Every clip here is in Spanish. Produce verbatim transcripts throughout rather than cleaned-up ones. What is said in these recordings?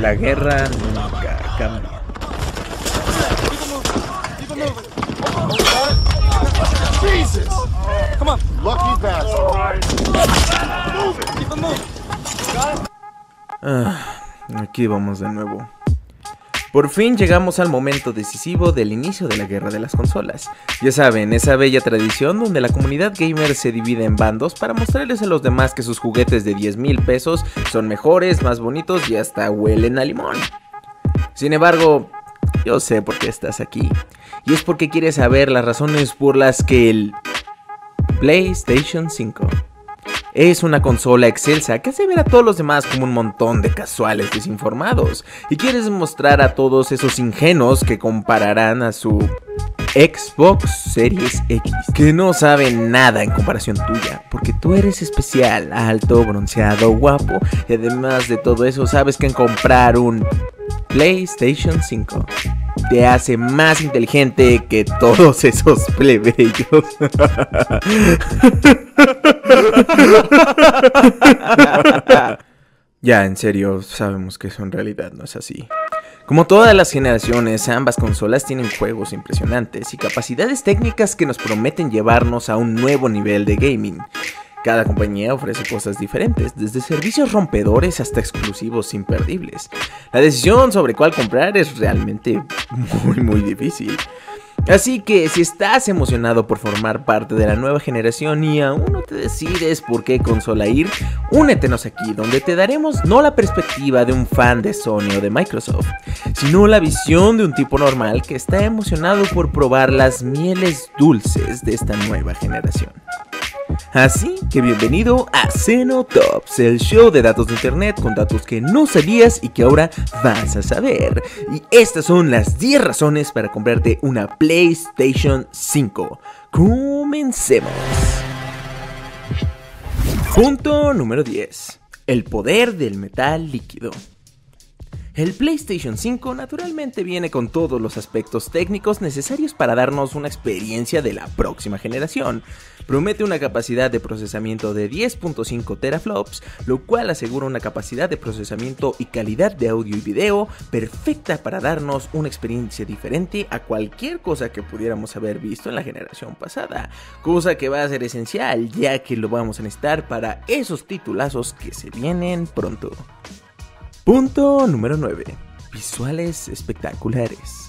La guerra nunca cambia. Jesus! Come on. Lucky bastard. All right. Move it. Keep it moving. Ah, aquí vamos de nuevo. Por fin llegamos al momento decisivo del inicio de la guerra de las consolas. Ya saben, esa bella tradición donde la comunidad gamer se divide en bandos para mostrarles a los demás que sus juguetes de diez mil pesos son mejores, más bonitos y hasta huelen a limón. Sin embargo, yo sé por qué estás aquí. Y es porque quieres saber las razones por las que el PlayStation cinco es una consola excelsa que hace ver a todos los demás como un montón de casuales desinformados. Y quieres mostrar a todos esos ingenuos que compararán a su Xbox Series X, que no saben nada en comparación tuya, porque tú eres especial, alto, bronceado, guapo. Y además de todo eso, sabes que en comprar un PlayStation cinco te hace más inteligente que todos esos plebeyos. Ya, en serio, sabemos que eso en realidad no es así. Como todas las generaciones, ambas consolas tienen juegos impresionantes y capacidades técnicas que nos prometen llevarnos a un nuevo nivel de gaming. Cada compañía ofrece cosas diferentes, desde servicios rompedores hasta exclusivos imperdibles. La decisión sobre cuál comprar es realmente muy muy difícil. Así que si estás emocionado por formar parte de la nueva generación y aún no te decides por qué consola ir, únetenos aquí donde te daremos no la perspectiva de un fan de Sony o de Microsoft, sino la visión de un tipo normal que está emocionado por probar las mieles dulces de esta nueva generación. Así que bienvenido a Xenotops, el show de datos de internet con datos que no sabías y que ahora vas a saber. Y estas son las diez razones para comprarte una PlayStation cinco. Comencemos. Punto número diez. El poder del metal líquido. El PlayStation cinco naturalmente viene con todos los aspectos técnicos necesarios para darnos una experiencia de la próxima generación. Promete una capacidad de procesamiento de diez punto cinco teraflops, lo cual asegura una capacidad de procesamiento y calidad de audio y video perfecta para darnos una experiencia diferente a cualquier cosa que pudiéramos haber visto en la generación pasada, cosa que va a ser esencial ya que lo vamos a necesitar para esos titulazos que se vienen pronto. Punto número nueve. Visuales espectaculares.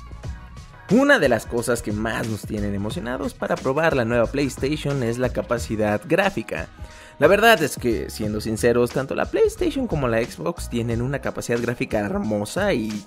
Una de las cosas que más nos tienen emocionados para probar la nueva PlayStation es la capacidad gráfica. La verdad es que, siendo sinceros, tanto la PlayStation como la Xbox tienen una capacidad gráfica hermosa y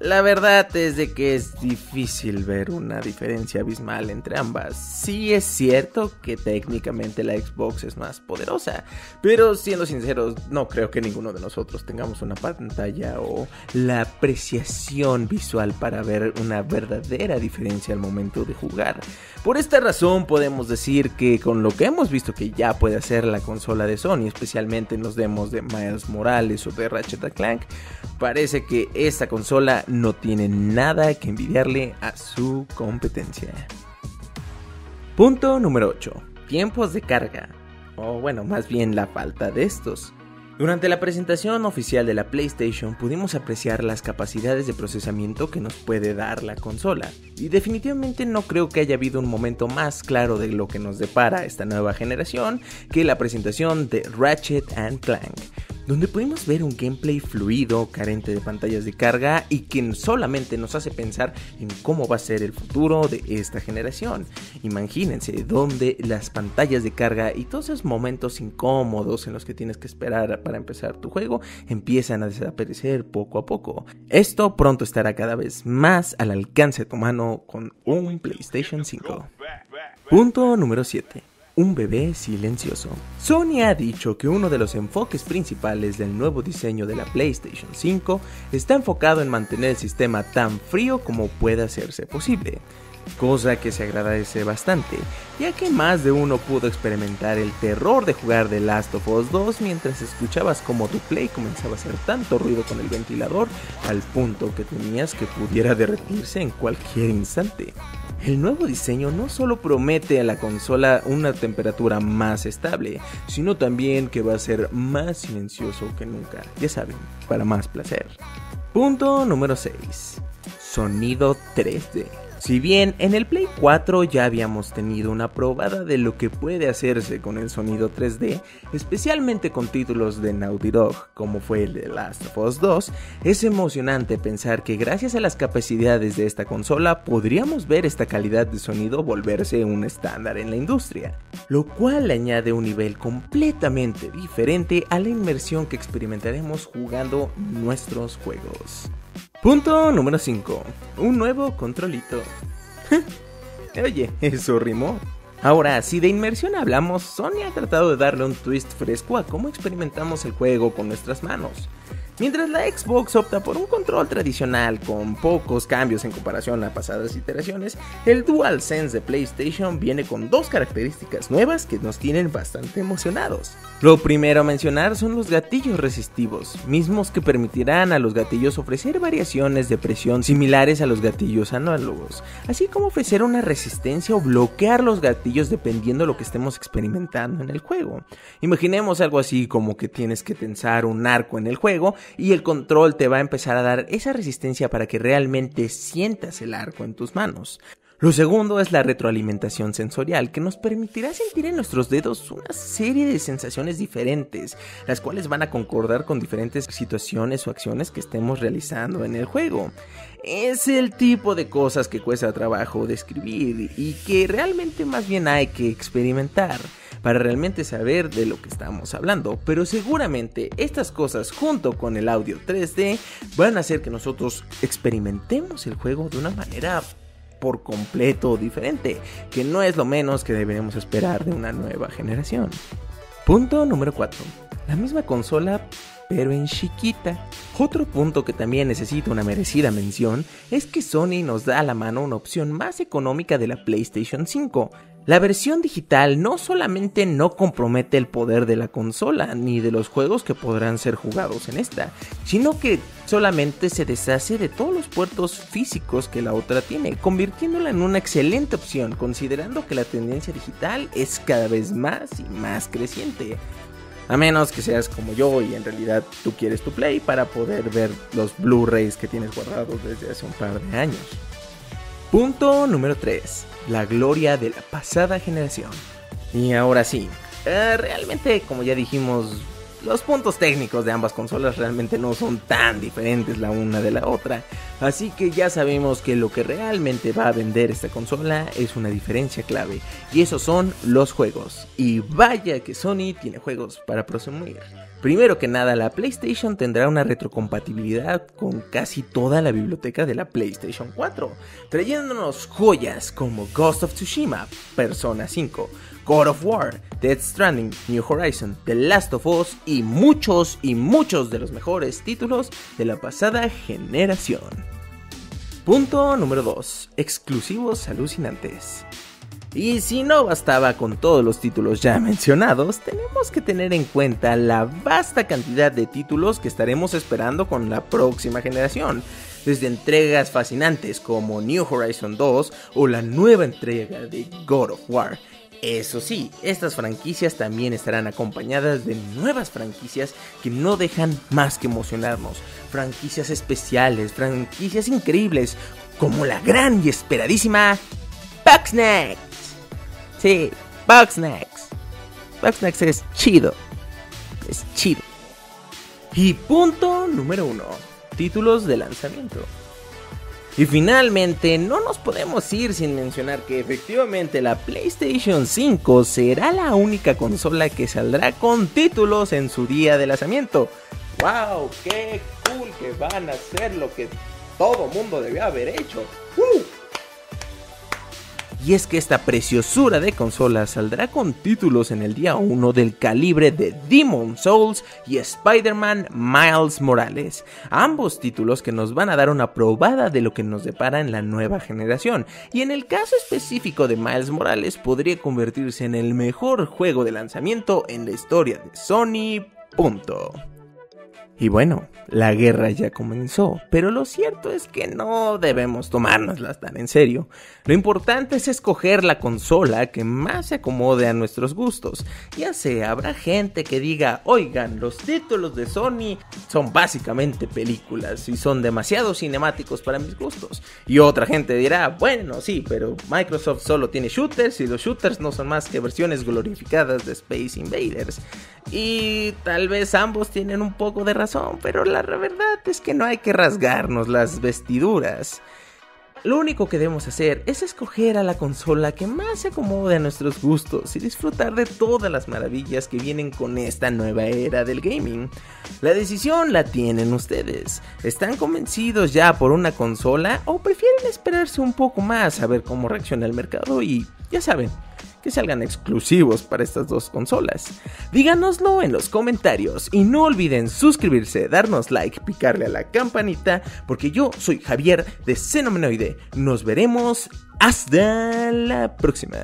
la verdad es de que es difícil ver una diferencia abismal entre ambas. Sí es cierto que técnicamente la Xbox es más poderosa, pero siendo sinceros, no creo que ninguno de nosotros tengamos una pantalla o la apreciación visual para ver una verdadera diferencia al momento de jugar. Por esta razón podemos decir que con lo que hemos visto que ya puede hacer la consola de Sony, especialmente en los demos de Miles Morales o de Ratchet and Clank, parece que esta consola no tiene nada que envidiarle a su competencia. Punto número ocho. Tiempos de carga. O bueno, más bien la falta de estos. Durante la presentación oficial de la PlayStation pudimos apreciar las capacidades de procesamiento que nos puede dar la consola, y definitivamente no creo que haya habido un momento más claro de lo que nos depara esta nueva generación que la presentación de Ratchet and Clank, donde pudimos ver un gameplay fluido, carente de pantallas de carga y que solamente nos hace pensar en cómo va a ser el futuro de esta generación. Imagínense, donde las pantallas de carga y todos esos momentos incómodos en los que tienes que esperar para empezar tu juego empiezan a desaparecer poco a poco. Esto pronto estará cada vez más al alcance de tu mano con un PlayStation cinco. Punto número siete. Un bebé silencioso. Sony ha dicho que uno de los enfoques principales del nuevo diseño de la PlayStation cinco está enfocado en mantener el sistema tan frío como pueda hacerse posible, cosa que se agradece bastante, ya que más de uno pudo experimentar el terror de jugar The Last of Us dos mientras escuchabas como tu Play comenzaba a hacer tanto ruido con el ventilador al punto que temías que pudiera derretirse en cualquier instante. El nuevo diseño no solo promete a la consola una temperatura más estable, sino también que va a ser más silencioso que nunca, ya saben, para más placer. Punto número seis. Sonido tres D. Si bien en el Play cuatro ya habíamos tenido una probada de lo que puede hacerse con el sonido tres D, especialmente con títulos de Naughty Dog como fue el The Last of Us dos, es emocionante pensar que gracias a las capacidades de esta consola podríamos ver esta calidad de sonido volverse un estándar en la industria, lo cual añade un nivel completamente diferente a la inmersión que experimentaremos jugando nuestros juegos. Punto número cinco. Un nuevo controlito. Oye, eso rimó. Ahora, si de inmersión hablamos, Sony ha tratado de darle un twist fresco a cómo experimentamos el juego con nuestras manos. Mientras la Xbox opta por un control tradicional con pocos cambios en comparación a pasadas iteraciones, el DualSense de PlayStation viene con dos características nuevas que nos tienen bastante emocionados. Lo primero a mencionar son los gatillos resistivos, mismos que permitirán a los gatillos ofrecer variaciones de presión similares a los gatillos análogos, así como ofrecer una resistencia o bloquear los gatillos dependiendo de lo que estemos experimentando en el juego. Imaginemos algo así como que tienes que tensar un arco en el juego y el control te va a empezar a dar esa resistencia para que realmente sientas el arco en tus manos. Lo segundo es la retroalimentación sensorial, que nos permitirá sentir en nuestros dedos una serie de sensaciones diferentes, las cuales van a concordar con diferentes situaciones o acciones que estemos realizando en el juego. Es el tipo de cosas que cuesta trabajo describir y que realmente más bien hay que experimentar para realmente saber de lo que estamos hablando, pero seguramente estas cosas junto con el audio tres D van a hacer que nosotros experimentemos el juego de una manera por completo diferente, que no es lo menos que deberíamos esperar de una nueva generación. Punto número cuatro. La misma consola pero en chiquita. Otro punto que también necesita una merecida mención es que Sony nos da a la mano una opción más económica de la PlayStation cinco. La versión digital no solamente no compromete el poder de la consola ni de los juegos que podrán ser jugados en esta, sino que solamente se deshace de todos los puertos físicos que la otra tiene, convirtiéndola en una excelente opción considerando que la tendencia digital es cada vez más y más creciente. A menos que seas como yo y en realidad tú quieres tu Play para poder ver los Blu-rays que tienes guardados desde hace un par de años. Punto número tres. La gloria de la pasada generación. Y ahora sí, eh, realmente como ya dijimos, los puntos técnicos de ambas consolas realmente no son tan diferentes la una de la otra, así que ya sabemos que lo que realmente va a vender esta consola es una diferencia clave, y esos son los juegos, y vaya que Sony tiene juegos para presumir. Primero que nada, la PlayStation tendrá una retrocompatibilidad con casi toda la biblioteca de la PlayStation cuatro, trayéndonos joyas como Ghost of Tsushima, Persona cinco, God of War, Death Stranding, New Horizon, The Last of Us y muchos y muchos de los mejores títulos de la pasada generación. Punto número dos. Exclusivos alucinantes. Y si no bastaba con todos los títulos ya mencionados, tenemos que tener en cuenta la vasta cantidad de títulos que estaremos esperando con la próxima generación, desde entregas fascinantes como New Horizon dos o la nueva entrega de God of War. Eso sí, estas franquicias también estarán acompañadas de nuevas franquicias que no dejan más que emocionarnos, franquicias especiales, franquicias increíbles, como la gran y esperadísima Bugsnax. Sí, Bugsnax. Bugsnax es chido. Es chido. Y punto número uno. Títulos de lanzamiento. Y finalmente, no nos podemos ir sin mencionar que efectivamente la PlayStation cinco será la única consola que saldrá con títulos en su día de lanzamiento. ¡Wow! ¡Qué cool que van a hacer lo que todo mundo debió haber hecho! ¡Uh! y es que esta preciosura de consola saldrá con títulos en el día uno del calibre de Demon Souls y Spider-Man Miles Morales, ambos títulos que nos van a dar una probada de lo que nos depara en la nueva generación, y en el caso específico de Miles Morales podría convertirse en el mejor juego de lanzamiento en la historia de Sony, punto. Y bueno, la guerra ya comenzó, pero lo cierto es que no debemos tomárnoslas tan en serio. Lo importante es escoger la consola que más se acomode a nuestros gustos. Ya sé, habrá gente que diga, oigan, los títulos de Sony son básicamente películas y son demasiado cinemáticos para mis gustos. Y otra gente dirá, bueno, sí, pero Microsoft solo tiene shooters y los shooters no son más que versiones glorificadas de Space Invaders. Y tal vez ambos tienen un poco de razón. Pero la verdad es que no hay que rasgarnos las vestiduras. Lo único que debemos hacer es escoger a la consola que más se acomode a nuestros gustos y disfrutar de todas las maravillas que vienen con esta nueva era del gaming. La decisión la tienen ustedes. ¿Están convencidos ya por una consola o prefieren esperarse un poco más a ver cómo reacciona el mercado y ya saben, que salgan exclusivos para estas dos consolas? Díganoslo en los comentarios y no olviden suscribirse, darnos like, picarle a la campanita, porque yo soy Javier de Xenomenoide. Nos veremos hasta la próxima.